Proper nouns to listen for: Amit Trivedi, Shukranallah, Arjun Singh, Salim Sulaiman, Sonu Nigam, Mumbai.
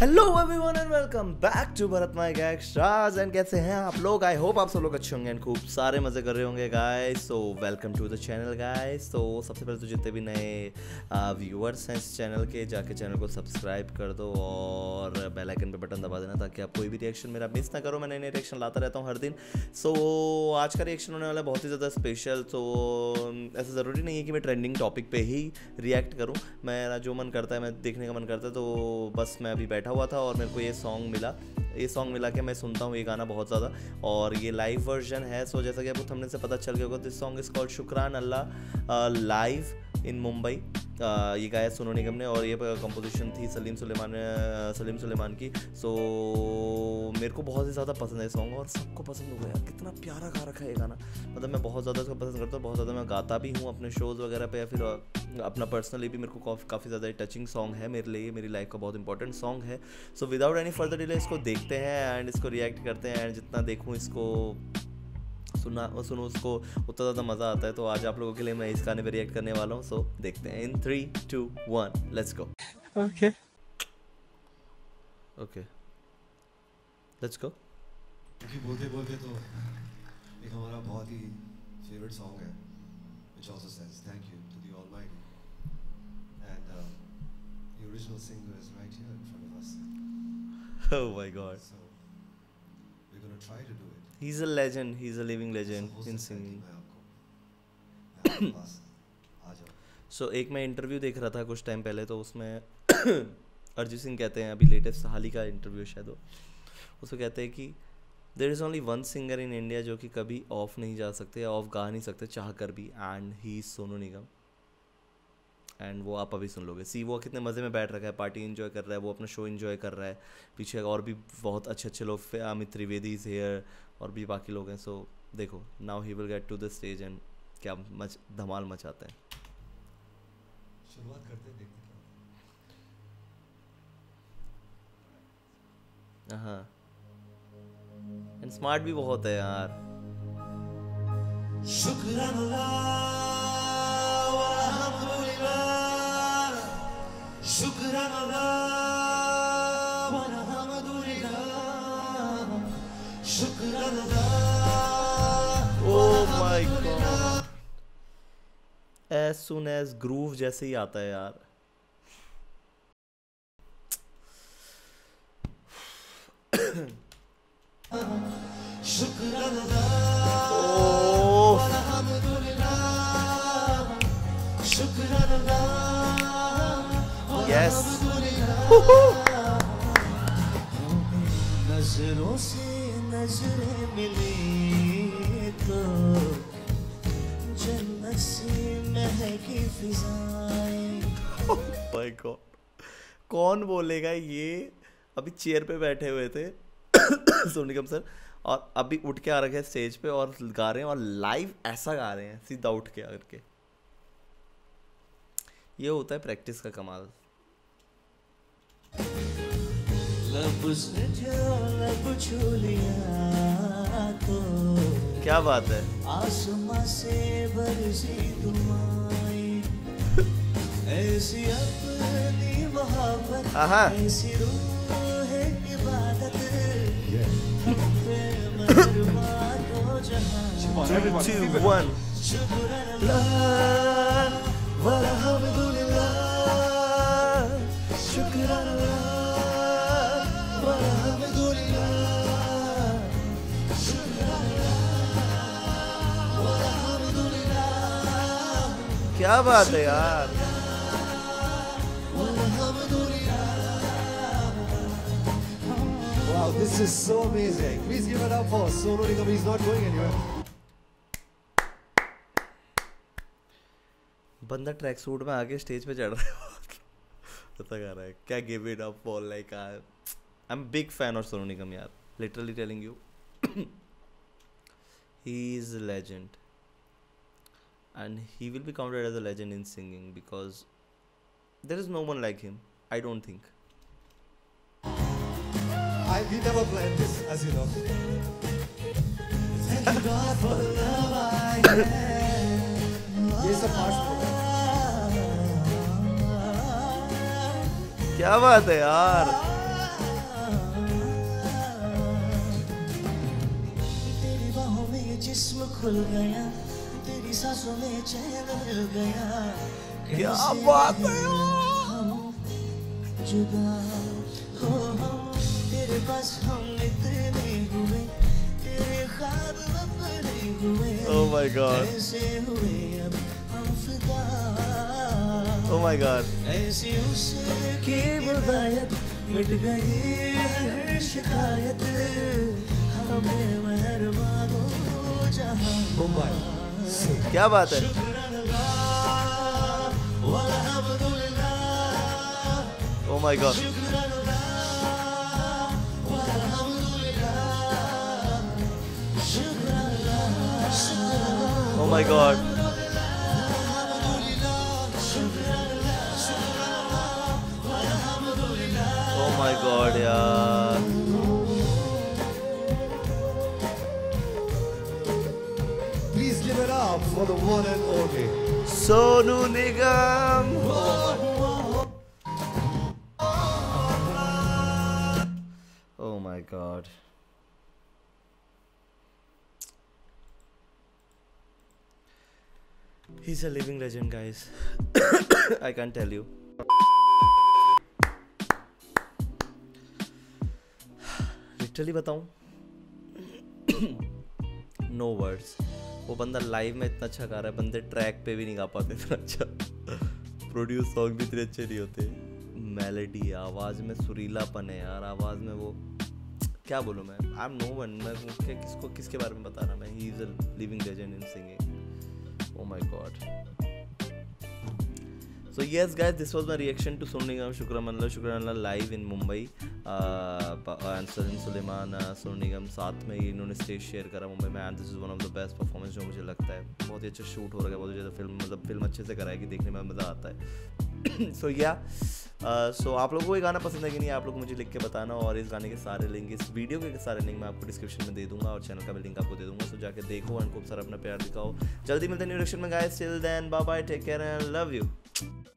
Hello everyone and welcome back to Bharat my gangsters. And कैसे हैं आप लोग? आई होप आप सब लोग अच्छे होंगे एंड खूब सारे मज़े कर रहे होंगे guys. So welcome to the channel guys. तो सबसे पहले तो जितने भी नए व्यूअर्स हैं इस चैनल के, जाके चैनल को सब्सक्राइब कर दो और बेल आइकन पे बटन दबा देना ताकि आप कोई भी रिएक्शन मेरा मिस ना करो। मैं नए नए रिएक्शन लाता रहता हूँ हर दिन। सो आज का रिएक्शन होने वाला बहुत ही ज़्यादा स्पेशल। तो ऐसा ज़रूरी नहीं है कि मैं ट्रेंडिंग टॉपिक पर ही रिएक्ट करूँ, मेरा जो मन करता है, मैं देखने का मन करता है। तो बस मैं अभी हुआ था और मेरे को ये सॉन्ग मिला। ये सॉन्ग मिला के मैं सुनता हूँ ये गाना बहुत ज़्यादा, और ये लाइव वर्जन है। सो जैसा कि आपको थंबनेल से पता चल गया होगा, this song is called शुक्रानअल्लाह live in Mumbai. ये गाया सोनू निगम ने और ये कंपोजिशन थी सलीम सुलेमान की। सो मेरे को बहुत ही ज़्यादा पसंद है सॉन्ग और सबको पसंद हो गया। कितना प्यारा गा रखा है ये गाना, मतलब मैं बहुत ज़्यादा इसको पसंद करता हूँ। बहुत ज़्यादा मैं गाता भी हूँ अपने शोज़ वगैरह पे, या फिर अपना पर्सनली भी। मेरे को काफ़ी ज़्यादा टचिंग सॉन्ग है मेरे लिए, मेरी लाइफ का बहुत इंपॉर्टेंट सॉन्ग है। So without any further delay इसको देखते हैं एंड इसको रिएक्ट करते हैं। एंड जितना देखूँ इसको सुनो उसको उतना ज़्यादा मज़ा आता है। तो आज आप लोगों के लिए मैं इस गाने पर रिएक्ट करने वाला हूँ। सो देखते हैं in 3, 2, 1 let's go. Okay let's go. बोलते तो एक हमारा बहुत ही फेवरेट सॉन्ग है which also says thank you to the almighty and the original singer is right here in front of us. Oh my god, we gonna try to do it. He's a legend. He's a living legend in singing. So एक मैं interview देख रहा था कुछ time पहले, तो उसमें अर्जुन सिंह कहते हैं, अभी लेटेस्ट हाल ही का इंटरव्यू शायद हो, उसमें कहते हैं कि there is only one singer in India जो कि कभी ऑफ नहीं जा सकते, ऑफ गा नहीं सकते चाह कर भी, and he is Sonu Nigam. And वो आप अभी सुन लोगे। सी वो कितने मज़े में बैठ रखा है, पार्टी एंजॉय कर रहा है, वो अपना शो एंजॉय कर रहा है। पीछे और भी बहुत अच्छे अच्छे लोग, अमित त्रिवेदी इज़ हेयर और भी बाकी लोग हैं। सो देखो now he will get to the stage and क्या धमाल मचाते हैं। शुरुआत करते हैं, देखते हैं। हाँ, एंड स्मार्ट भी बहुत है यार। शुक्रानल्लाह वलहमदुलिल्लाह शुक्रानल्लाह। Oh my god, as soon as groove जैसे ही आता है यार। Yes. नजरों से नजरें मिली तो जन्नत से महकी फिजाएं। भाई कौन बोलेगा ये? अभी चेयर पे बैठे हुए थे सोनू निगम सर, और अभी उठ के आ रखे हैं स्टेज पे और गा रहे हैं, और लाइव ऐसा गा रहे हैं सीधा उठ के आकर के। ये होता है प्रैक्टिस का कमाल। क्या बात है। आसमां से बरसी दुआएं ऐसी अपनी मोहब्बत ऐसी रूह है इबादत क्या बात है यार। Wow, this is so amazing. Please give it up for Sonu Nigam. He's not going anywhere. बंदा ट्रैक सूट में आके स्टेज पे चढ़ रहा है, पता कर रहा है क्या। Give it up for like I am big fan of Sonu Nigam यार, literally telling you, he is a legend and he will be counted as a legend in singing because there is no one like him. I don't think I we never plan this as you know. Thank you God for the love I have. ये सब past. क्या बात है यार। खुल गया, तेरी सांसों में चैन मिल गया। क्या बात है, हम जुदा हो, हम तेरे पास हम इतने हुए, तेरे ख्वाब अपने हुए। ओह माय गॉड, ऐसे हुए अब हम फिदा। ओह माय गॉड, ऐसी उसकी बदायत मिट गई हर शिकायत, हमें मेहरबान हो जहां। ओह माय, क्या बात है। Oh my god, oh my god, my god yaar. Please give it up for the one and only Sonu Nigam. Oh my God. He's a living legend, guys. I can't tell you. चलिए बताऊं, no words. वो बंदा live में इतना अच्छा गा रहा है, बंदे ट्रैक पे भी नहीं गा पाते इतना अच्छा। प्रोड्यूस सॉन्ग भी इतने अच्छे नहीं होते। मेलोडी, आवाज़ में सुरीलापन है यार, आवाज़ में वो क्या बोलूँ मैं। आई एम नो वन, मैं किसको किसके बारे में बता रहा मैं। He is a living legend in singing. Oh my god. So yes guys, this was my reaction to Sonu Nigam Shukranallah live in Mumbai. And Salim Sulaiman, Sonu Nigam साथ में इन्होंने स्टेज शेयर करा मुंबई में। And this is one of the best performance जो मुझे लगता है। बहुत ही अच्छा शूट हो रहा है, बहुत ही ज़्यादा फिल्म अच्छे से कराई कि देखने में मज़ा आता है। सो या सो आप लोगों को ये गाना पसंद है कि नहीं, आप लोग मुझे लिख के बताना। और इस गाने के सारे लिंक, इस वीडियो के सारे लिंक मैं आपको डिस्क्रिप्शन में दे दूंगा और चैनल का भी लिंक आपको दे दूंगा। सो जाके देखो एंड खूब सारा अपना प्यार दिखाओ। जल्दी मिलते हैं न्यू रिएक्शन में guys. Till then bye bye, take care and love you.